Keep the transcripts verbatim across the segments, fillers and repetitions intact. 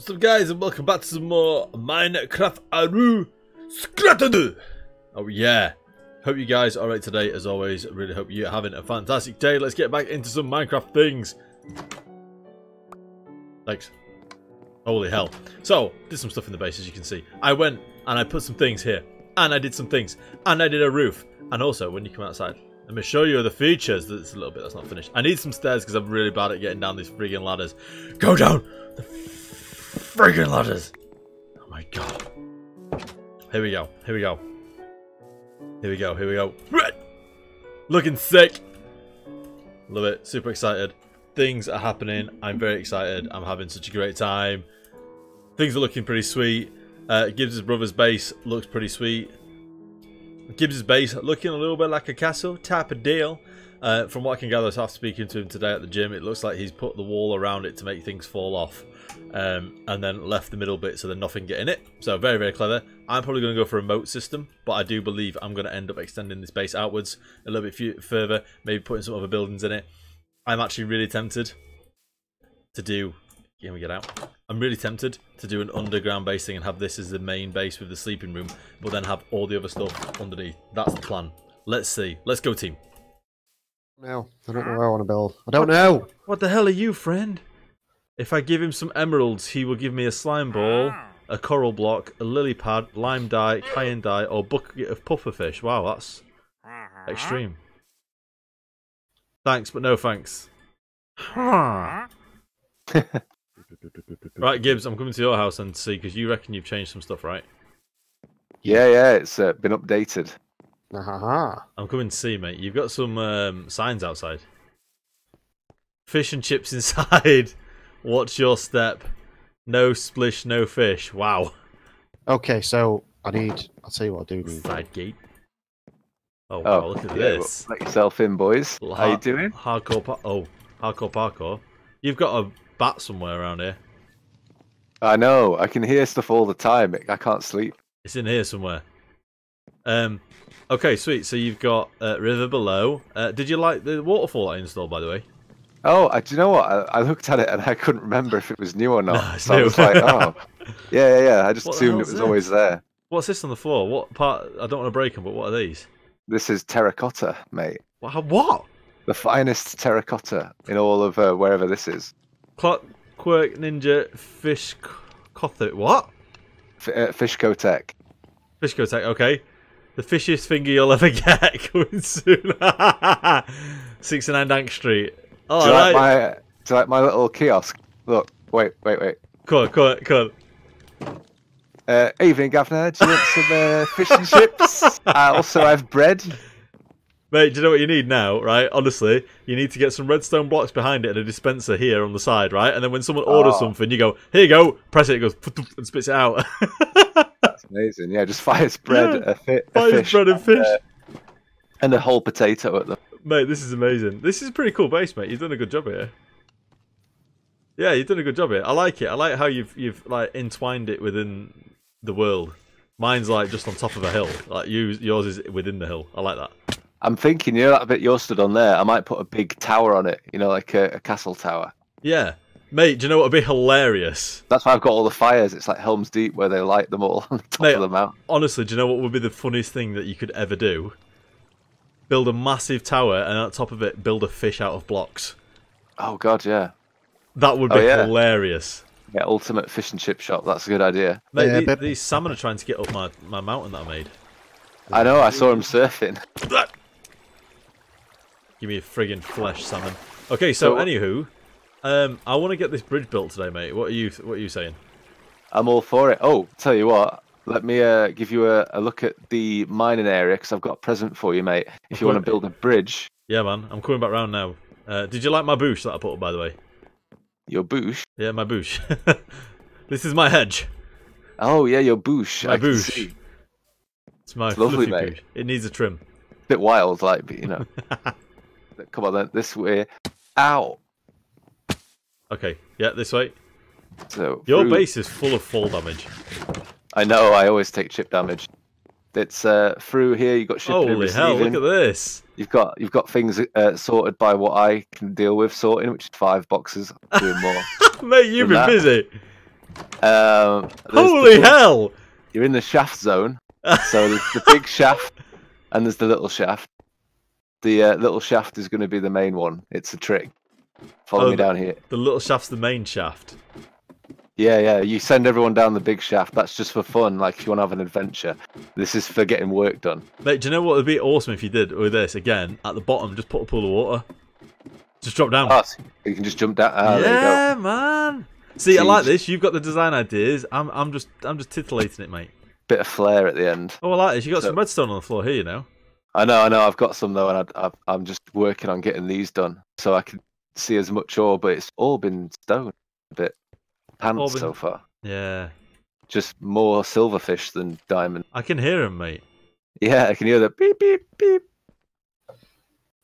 What's up, guys, and welcome back to some more Minecraft Aru Scratadu! Oh yeah, hope you guys are alright today. As always, really hope you're having a fantastic day. Let's get back into some Minecraft things. Thanks. Holy hell. So, did some stuff in the base, as you can see. I went and I put some things here, and I did some things, and I did a roof. And also, when you come outside, I'm going to show you the features. That's a little bit that's not finished. I need some stairs because I'm really bad at getting down these friggin' ladders. Go down! The friggin' ladders! Oh my god. Here we go, here we go. Here we go, here we go. Looking sick! Love it, super excited. Things are happening, I'm very excited. I'm having such a great time. Things are looking pretty sweet. Uh, Gibbs' brother's base looks pretty sweet. Gibbs' base looking a little bit like a castle type of deal. Uh, from what I can gather, after speaking to him today at the gym, it looks like he's put the wall around it to make things fall off. Um, and then left the middle bit so that nothing get in it. So very, very clever. I'm probably going to go for a moat system, but I do believe I'm going to end up extending this base outwards a little bit further, maybe putting some other buildings in it. I'm actually really tempted to do... Can we get out? I'm really tempted to do an underground base thing and have this as the main base with the sleeping room, but then have all the other stuff underneath. That's the plan. Let's see. Let's go, team. No, I don't know what I want to build. I don't know! What the hell are you, friend? If I give him some emeralds, he will give me a slime ball, a coral block, a lily pad, lime dye, cayenne dye, or bucket of pufferfish. Wow, that's extreme. Thanks, but no thanks. Right, Gibbs, I'm coming to your house and see, because you reckon you've changed some stuff, right? Yeah, yeah, it's uh, been updated. Uh-huh. I'm coming to see, mate. You've got some um, signs outside. Fish and chips inside. Watch your step. No splish, no fish. Wow. Okay, so I need... I'll tell you what I do need. Side gate. Oh, oh wow, look at yeah, this. Well, let yourself in, boys. Well, how, how you doing? Hardcore par Oh, hardcore parkour. You've got a bat somewhere around here. I know. I can hear stuff all the time. I can't sleep. It's in here somewhere. Um, okay, sweet. So you've got uh, River Below. Uh, did you like the waterfall I installed, by the way? Oh, I, do you know what? I, I looked at it and I couldn't remember if it was new or not. No, so new. I was like, oh. yeah, yeah, yeah. I just what assumed it was this? always there. What's this on the floor? What part? I don't want to break them, but what are these? This is terracotta, mate. What? What? The finest terracotta in all of uh, wherever this is. Clockwork Ninja Fish... Cothic. What? F uh, Fishcotech. Fishcotech, okay. The fishiest finger you'll ever get coming soon. sixty-nine Dank Street. Oh, do you like my, do you like my little kiosk? Look, wait, wait, wait. Come on, come on, come on. Uh, evening, Governor. Do you want some uh, fish and chips? I also have bread. Mate, do you know what you need now, right? Honestly, you need to get some redstone blocks behind it and a dispenser here on the side, right? And then when someone orders oh. something, you go, here you go, press it, it goes, and spits it out. Amazing, yeah. Just fire bread, yeah. a, fi a fire fish, bread and, and fish, uh, and a whole potato at them. Mate, this is amazing. This is a pretty cool base, mate. You've done a good job here. Yeah, you've done a good job here. I like it. I like how you've you've like entwined it within the world. Mine's like just on top of a hill. Like you, yours is within the hill. I like that. I'm thinking, you know, that bit you're stood on there. I might put a big tower on it. You know, like a, a castle tower. Yeah. Mate, do you know what would be hilarious? That's why I've got all the fires. It's like Helm's Deep where they light them all on the top Mate, of the mountain. Honestly, do you know what would be the funniest thing that you could ever do? Build a massive tower and on top of it, build a fish out of blocks. Oh, God, yeah. That would be oh, yeah. hilarious. Yeah, ultimate fish and chip shop. That's a good idea. Mate, yeah, the, but... these salmon are trying to get up my, my mountain that I made. I know, I saw them surfing. Give me a friggin' flesh, salmon. Okay, so, so anywho... Um, I want to get this bridge built today, mate. What are you? What are you saying? I'm all for it. Oh, tell you what. Let me uh, give you a, a look at the mining area because I've got a present for you, mate. If you want to build a bridge. Yeah, man. I'm coming back round now. Uh, did you like my bush that I put up, by the way? Your bush? Yeah, my bush. This is my hedge. Oh yeah, your bush. My bush. It's my it's lovely, mate. Bush. It needs a trim. Bit wild, like, but you know. Come on, then. This way. Ow. Okay, yeah, this way. So your through... base is full of fall damage. I know. I always take chip damage. It's uh, through here. You got shipping. Holy hell! Look at this. You've got you've got things uh, sorted by what I can deal with sorting, which is five boxes. I'm doing more. Mate, you've been that. busy. Um, Holy the, hell! You're in the shaft zone. So there's the big shaft and there's the little shaft. The uh, little shaft is going to be the main one. It's a trick. Follow oh, me down here. The little shaft's the main shaft. Yeah, yeah. You send everyone down the big shaft. That's just for fun. Like, if you want to have an adventure. This is for getting work done. Mate, do you know what would be awesome if you did with this? Again, at the bottom, just put a pool of water. Just drop down. Oh, so you can just jump down. Oh, yeah, there you go. Man. See, Jeez. I like this. You've got the design ideas. I'm, I'm just, I'm just titillating it, mate. Bit of flair at the end. Oh, I like this. You got so, some redstone on the floor here, you know. I know, I know. I've got some though, and I, I, I'm just working on getting these done so I can see as much ore. But it's all been stone, a bit pants been... so far. Yeah. Just more silverfish than diamond. I can hear them, mate. Yeah, I can hear the beep, beep, beep.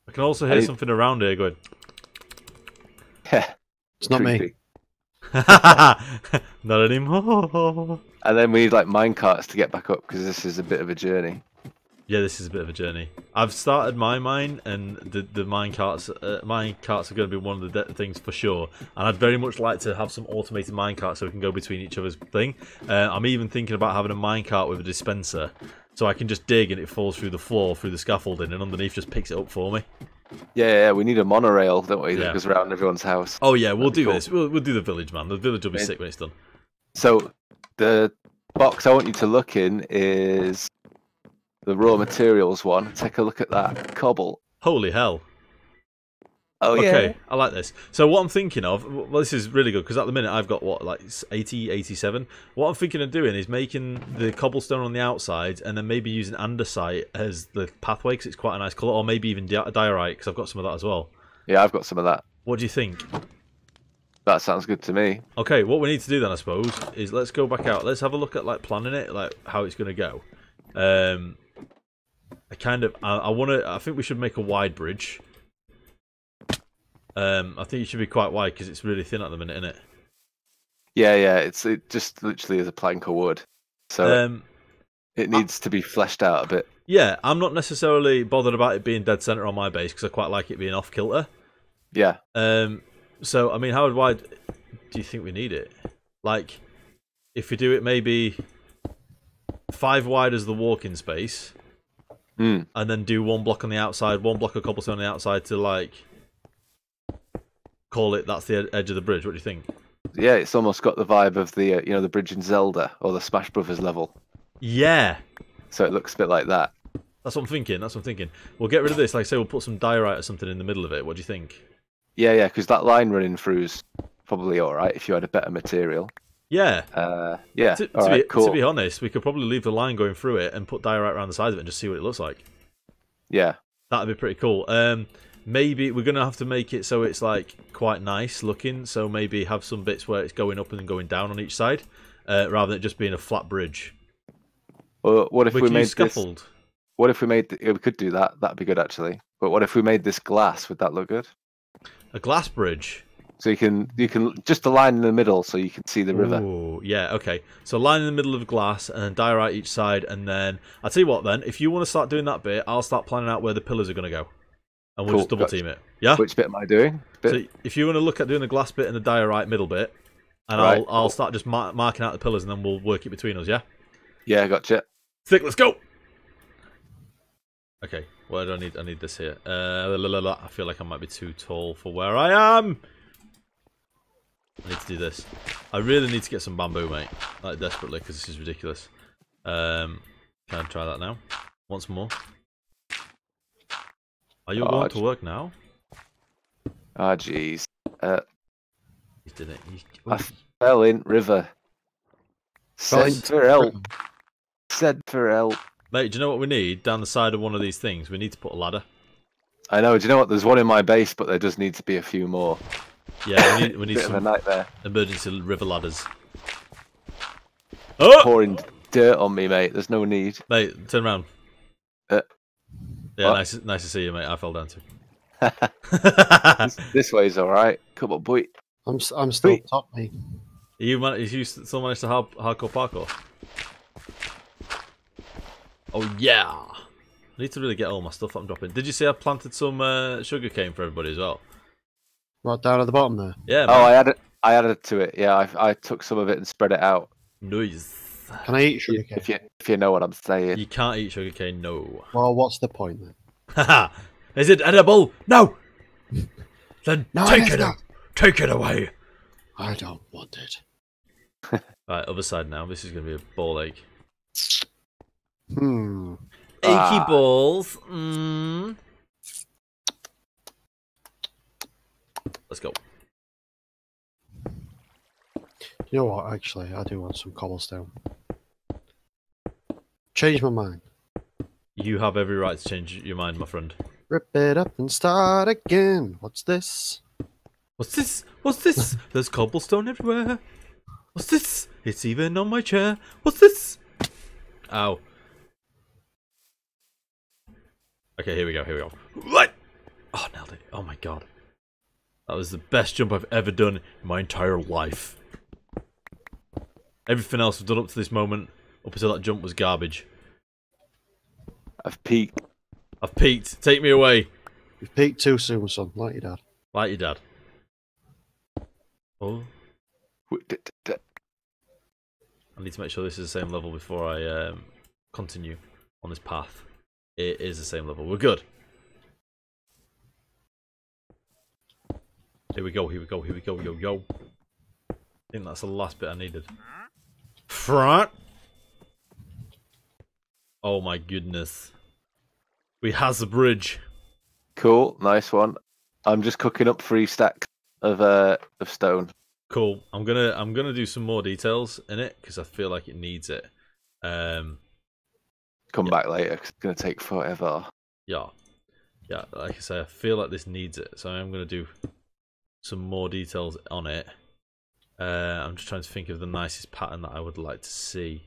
I can also hear I... something around here going. Yeah. It's not creepy. Me. Not anymore. And then we need like minecarts to get back up because this is a bit of a journey. Yeah, this is a bit of a journey. I've started my mine, and the the minecarts uh, minecarts are going to be one of the things for sure. And I'd very much like to have some automated minecarts so we can go between each other's thing. Uh, I'm even thinking about having a minecart with a dispenser, so I can just dig and it falls through the floor through the scaffolding, and underneath just picks it up for me. Yeah, yeah, we need a monorail, don't we? That yeah. goes around everyone's house. Oh yeah, we'll That'd do cool. this. We'll, we'll do the village, man. The village will be yeah. sick when it's done. So, the box I want you to look in is the raw materials one. Take a look at that cobble. Holy hell! Oh yeah. Okay, I like this. So what I'm thinking of, well, this is really good because at the minute I've got what, like eighty, eighty-seven. What I'm thinking of doing is making the cobblestone on the outside and then maybe using andesite as the pathway because it's quite a nice colour, or maybe even di diorite because I've got some of that as well. Yeah, I've got some of that. What do you think? That sounds good to me. Okay, what we need to do then, I suppose, is let's go back out. Let's have a look at like planning it, like how it's going to go. Um, I kind of, I, I want to. I think we should make a wide bridge. Um, I think it should be quite wide because it's really thin at the minute, isn't it? Yeah, yeah. It's it just literally is a plank of wood, so um, it needs I, to be fleshed out a bit. Yeah, I'm not necessarily bothered about it being dead centre on my base because I quite like it being off kilter. Yeah. Um. So I mean, how wide do you think we need it? Like, if we do it maybe five wide as the walking space, mm. and then do one block on the outside, one block of cobblestone on the outside to like. Call it. That's the edge of the bridge. What do you think? Yeah, it's almost got the vibe of the uh, you know the bridge in Zelda or the Smash Brothers level. Yeah. So it looks a bit like that. That's what I'm thinking. That's what I'm thinking. We'll get rid of this. Like I say, we'll put some diorite or something in the middle of it. What do you think? Yeah, yeah. Because that line running through's probably all right if you had a better material. Yeah. Uh, yeah. To, to, all right, be, cool. to be honest, we could probably leave the line going through it and put diorite around the sides of it and just see what it looks like. Yeah. That'd be pretty cool. Um. Maybe we're going to have to make it so it's like quite nice looking. So maybe have some bits where it's going up and then going down on each side, uh, rather than it just being a flat bridge. Well, what if we, we made scaffold? This, what if we made? The, we could do that. That'd be good actually. But what if we made this glass? Would that look good? A glass bridge. So you can you can just a line in the middle, so you can see the river. Ooh, yeah, okay. So line in the middle of glass, and then diorite each side, and then I'll tell you what. Then if you want to start doing that bit, I'll start planning out where the pillars are going to go. And we'll cool. just double team it. Yeah. Which bit am I doing? Bit. So if you want to look at doing the glass bit and the diorite middle bit, and right. I'll I'll start just mar marking out the pillars, and then we'll work it between us. Yeah. Yeah, gotcha. Thick, let's go. Okay. Well, I don't need. I need this here. Uh, la, la, la. I feel like I might be too tall for where I am. I need to do this. I really need to get some bamboo, mate. Like desperately, because this is ridiculous. Um, can I try that now? Once more. Are you oh, going to work now? Ah, oh, jeez. Uh, you did it. You... I fell in river. Said for help. Said for help. Mate, do you know what we need down the side of one of these things? We need to put a ladder. I know. Do you know what? There's one in my base, but there does need to be a few more. Yeah, we need, we need some nightmare. Emergency river ladders. Oh! Pouring dirt on me, mate. There's no need. Mate, turn around. Uh, Yeah, nice, nice to see you, mate. I fell down too. this, this way's all right. Come on, boy. I'm I'm still boy. top mate. Are you man, is you still managed to hard hardcore parkour? Oh yeah. I need to really get all my stuff I'm dropping. Did you see I planted some uh, sugarcane for everybody as well? Right down at the bottom there. Yeah. Man. Oh, I had it. I added to it, yeah. I, I took some of it and spread it out. Nice. Can I eat sugarcane? If you, if you know what I'm saying. You can't eat sugarcane, no. Well, what's the point then? Haha! Is it edible? No! Then no, take it, it take it away! I don't want it. Right, other side now. This is going to be a ball ache. Hmm. Achy ah. balls. Mm. Let's go. You know what, actually, I do want some cobblestone. Change my mind. You have every right to change your mind, my friend. Rip it up and start again. What's this? What's this? What's this? There's cobblestone everywhere. What's this? It's even on my chair. What's this? Ow. Okay, here we go, here we go. What? Oh, nailed it. Oh my god. That was the best jump I've ever done in my entire life. Everything else I've done up to this moment, up until that jump, was garbage. I've peaked. I've peaked. Take me away. You've peaked too soon, son. Like your dad. Like your dad. Oh. I need to make sure this is the same level before I um, continue on this path. It is the same level. We're good. Here we go, here we go, here we go, yo, yo. I think that's the last bit I needed. Front! Oh my goodness. We has the bridge. Cool, nice one. I'm just cooking up three stacks of uh of stone. Cool. I'm gonna I'm gonna do some more details in it because I feel like it needs it. Um, Come yeah. back later. 'Cause it's gonna take forever. Yeah, yeah. Like I say, I feel like this needs it, so I'm gonna do some more details on it. Uh, I'm just trying to think of the nicest pattern that I would like to see.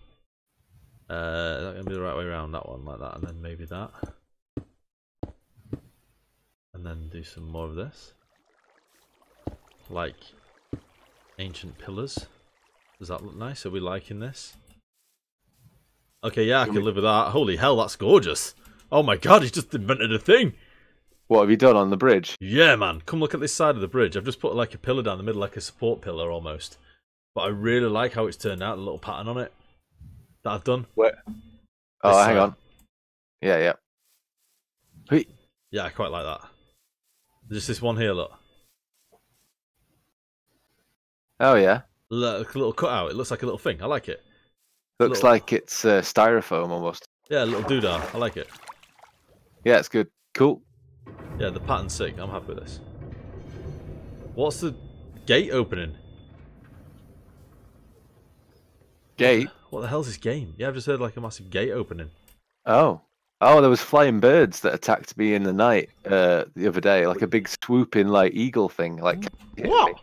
Uh, is that gonna be the right way around? That one, like that, and then maybe that, and then do some more of this, like ancient pillars. Does that look nice? Are we liking this? Okay, yeah, I can live with that. Holy hell, that's gorgeous! Oh my god, he's just invented a thing! What have you done on the bridge? Yeah, man, come look at this side of the bridge. I've just put like a pillar down the middle, like a support pillar almost. But I really like how it's turned out, the little pattern on it that I've done. Where? Oh, this hang side. on. Yeah, yeah. Hey. Yeah, I quite like that. Just this one here, look. Oh, yeah. Look, a little cutout. It looks like a little thing. I like it. Looks little... like it's uh, styrofoam almost. Yeah, a little doodah. I like it. Yeah, it's good. Cool. Yeah, the pattern's sick. I'm happy with this. What's the gate opening? Gate? What the hell's this game? Yeah, I've just heard like a massive gate opening. Oh. Oh, there was flying birds that attacked me in the night uh, the other day. Like a big swooping like eagle thing. Like, what?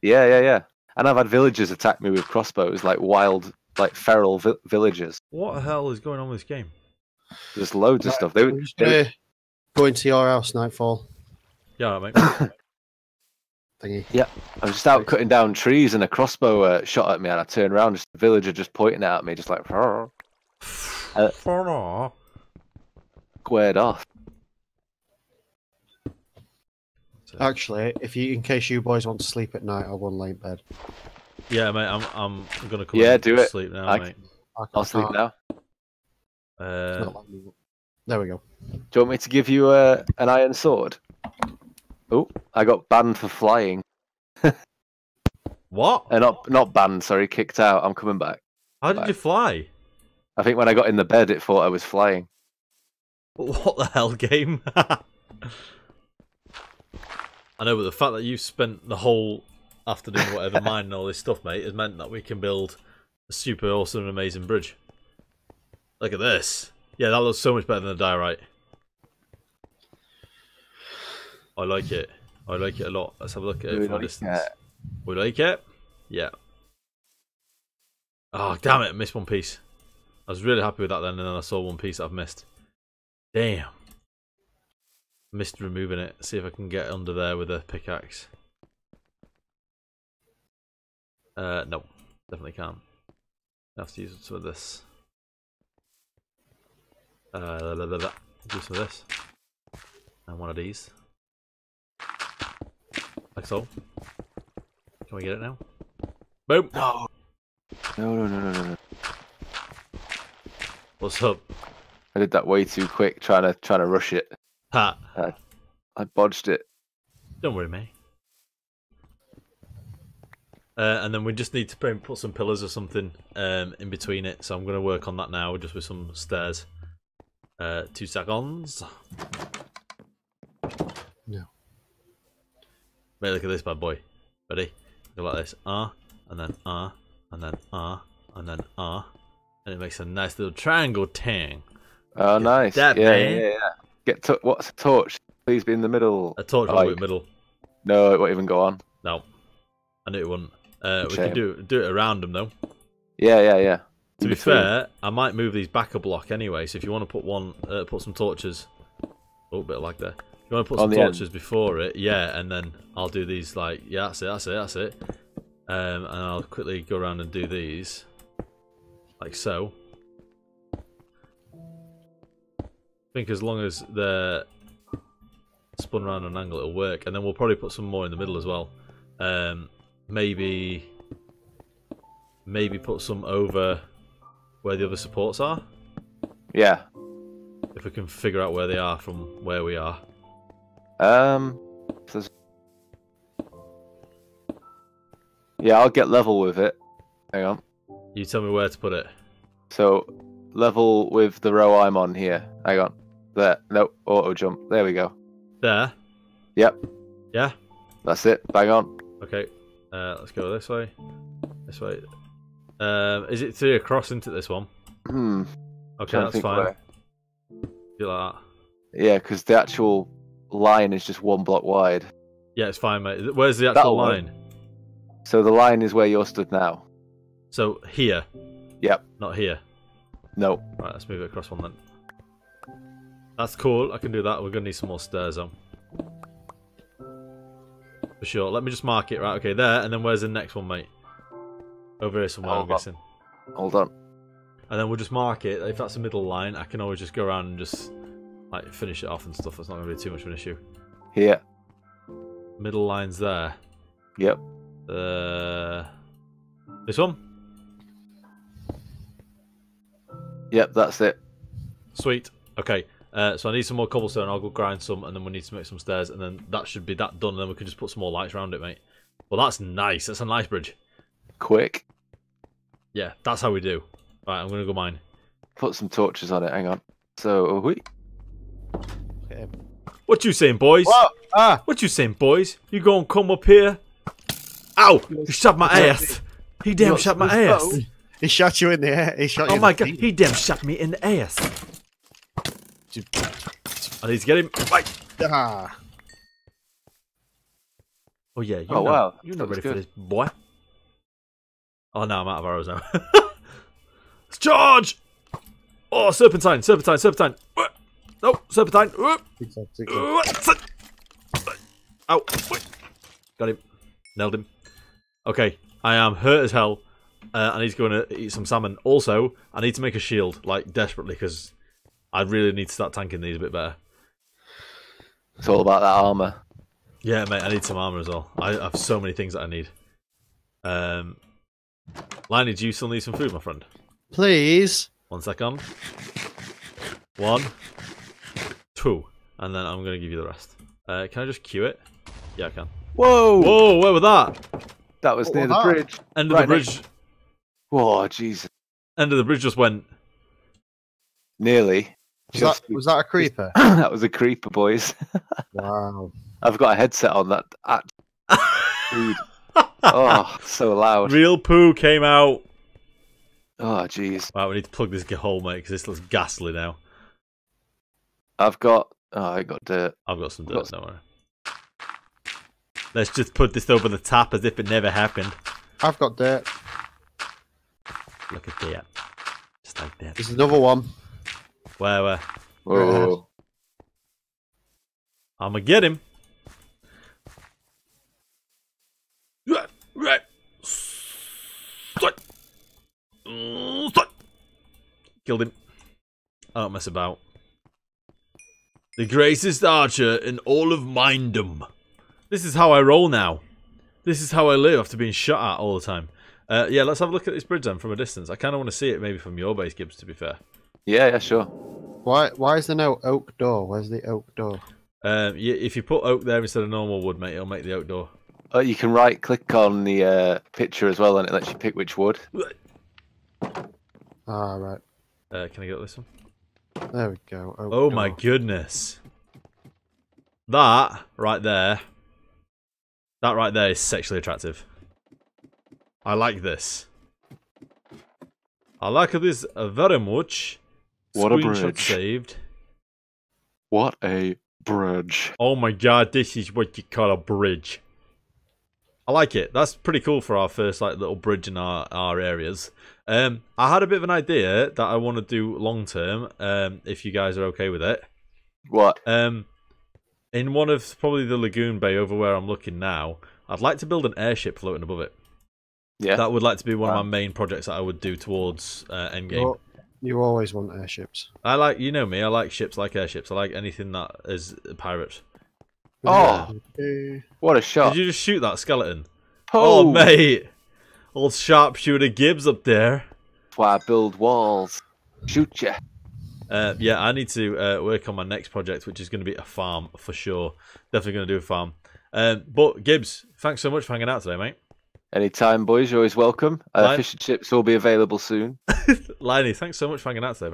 Yeah, yeah, yeah. And I've had villagers attack me with crossbows, like wild... like feral vi villagers. What the hell is going on with this game? There's loads of stuff. They were uh, going to your house nightfall. Yeah, mate. Thingy. Yeah, I was just out cutting down trees, and a crossbow uh, shot at me, and I turned around, just a villager just pointing at me, just like. uh, squared off. Actually, if you, in case you boys want to sleep at night, I won't lay in bed. Yeah, mate, I'm I'm gonna come yeah, do it. sleep now, I mate. Can, I I'll sleep now. Uh, there we go. Do you want me to give you uh, an iron sword? Oh, I got banned for flying. What? Uh, not not banned, sorry, kicked out. I'm coming back. How did back. you fly? I think when I got in the bed, it thought I was flying. What the hell, game? I know, but the fact that you spent the whole after doing whatever mine and all this stuff, mate, has meant that we can build a super awesome and amazing bridge. Look at this. Yeah, that looks so much better than the diorite. I like it. I like it a lot. Let's have a look at it from a distance. We like it? Yeah. Oh, damn it, I missed one piece. I was really happy with that then, and then I saw one piece that I've missed. Damn. Missed removing it. See if I can get under there with a pickaxe. Uh, no, definitely can't. I have to use some of this. Uh, blah, blah, blah, blah. Do some of this. And one of these. Like so. Can we get it now? Boom! No! No, no, no, no, no, no. What's up? I did that way too quick, trying to trying to rush it. Ha! Uh, I bodged it. Don't worry, mate. Uh, and then we just need to put some pillars or something um, in between it. So I'm going to work on that now, just with some stairs. Uh, two seconds. No. Mate, look at this bad boy. Ready? Go like this. R, and then R, and then R, and then R. And it makes a nice little triangle tang. Oh, get nice. That, yeah, yeah, yeah, Get to What's a torch? Please be in the middle. A torch like... will be in the middle. No, it won't even go on. No. I knew it wouldn't. Uh, we can do, do it around them, though. Yeah, yeah, yeah. To be fair, I might move these back a block anyway, so if you want to put one, uh, put some torches... Oh, a bit like that. If you want to put some torches before it, yeah, and then I'll do these, like... Yeah, that's it, that's it, that's it. Um, and I'll quickly go around and do these. Like so. I think as long as they're spun around an angle, it'll work. And then we'll probably put some more in the middle as well. Um, maybe... Maybe put some over where the other supports are. Yeah. If we can figure out where they are from where we are. Um. There's... Yeah, I'll get level with it. Hang on. You tell me where to put it. So, level with the row I'm on here. Hang on. There. Nope. Auto jump. There we go. There? Yep. Yeah? That's it. Bang on. Okay. Uh, let's go this way. This way. Um, is it three across into this one? Hmm. Okay, that's fine. Do like that. Yeah, because the actual line is just one block wide. Yeah, it's fine, mate. Where's the actual line? So the line is where you're stood now. So here? Yep. Not here? No. Right, let's move it across one then. That's cool. I can do that. We're going to need some more stairs on. For sure. Let me just mark it. Right, okay, there. And then where's the next one, mate? Over here somewhere, I'm guessing. Hold on. And then we'll just mark it. If that's the middle line, I can always just go around and just like finish it off and stuff. That's not going to be too much of an issue. Yeah. Middle line's there. Yep. Uh, this one? Yep, that's it. Sweet. Okay. Uh, so I need some more cobblestone. I'll go grind some, and then we need to make some stairs, and then that should be that done. And then we can just put some more lights around it, mate. Well, that's nice. That's a nice bridge. Quick. Yeah, that's how we do. Right, I'm gonna go mine. Put some torches on it. Hang on. So, we. Okay. What you saying, boys? What? Ah. What you saying, boys? You gonna come up here? Ow! You shot my ass. He damn shot my ass. He shot you in the air. He shot you. Oh my god! He damn shot me in the ass. I need to get him. Right. Ah. Oh yeah. Oh wow. You're not ready for this, boy. Oh no, I'm out of arrows now. Let's charge! Oh, serpentine, serpentine, serpentine. No, serpentine. Ow. Got him. Nailed him. Okay, I am hurt as hell. Uh, I need to go and eat some salmon. Also, I need to make a shield, like, desperately, because I really need to start tanking these a bit better. It's all about that armour. Yeah, mate, I need some armour as well. I have so many things that I need. Um... Liney, do you still need some food, my friend? Please. One second. One. Two. And then I'm going to give you the rest. Uh, can I just queue it? Yeah, I can. Whoa! Whoa, where was that? That was what near was the that? bridge. End of right the bridge. Next. Whoa, Jesus. End of the bridge just went. Nearly. Was, just... that, was that a creeper? That was a creeper, boys. Wow. I've got a headset on that. Dude. Oh, so loud. Real poo came out. Oh, jeez. Wow, we need to plug this hole, mate, because this looks ghastly now. I've got... Oh, I got dirt. I've got some dirt, don't worry. Let's just put this over the top as if it never happened. I've got dirt. Look at that. Just like that. There's another one. Where, where? Whoa. I'm going to get him. Right. Stop. Stop. Killed him. I don't mess about. The greatest archer in all of Mindom. This is how I roll now. This is how I live after being shot at all the time. Uh, yeah, let's have a look at this bridge then from a distance. I kind of want to see it maybe from your base, Gibbs, to be fair. Yeah, yeah, sure. Why Why is there no oak door? Where's the oak door? Um, you, if you put oak there instead of normal wood, mate, it'll make the oak door. Oh, you can right-click on the uh, picture as well, and it lets you pick which wood. Ah, right. Uh, can I get this one? There we go. Oak oh door. My goodness. That right there. That right there is sexually attractive. I like this. I like this very much. What a bridge. Saved. What a bridge. Oh my god, this is what you call a bridge. I like it. That's pretty cool for our first like little bridge in our, our areas. Um, I had a bit of an idea that I want to do long term, um, if you guys are okay with it. What? Um, in one of probably the lagoon bay over where I'm looking now, I'd like to build an airship floating above it. Yeah. That would like to be one wow. of my main projects that I would do towards uh, endgame. Well, you always want airships. I like, you know me, I like ships, like airships. I like anything that is pirates. Oh, what a shot. Did you just shoot that skeleton? Oh, oh mate. Old sharpshooter Gibbs up there. Why I build walls. Shoot ya. Uh, yeah, I need to uh, work on my next project, which is going to be a farm for sure. Definitely going to do a farm. Um, but Gibbs, thanks so much for hanging out today, mate. Anytime, boys. You're always welcome. Uh, fish and chips will be available soon. Liney, thanks so much for hanging out today,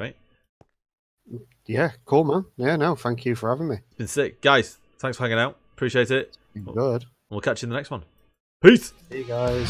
mate. Yeah, cool, man. Yeah, no, thank you for having me. It's been sick. Guys, thanks for hanging out. Appreciate it. It's been good. We'll catch you in the next one. Peace. See you guys.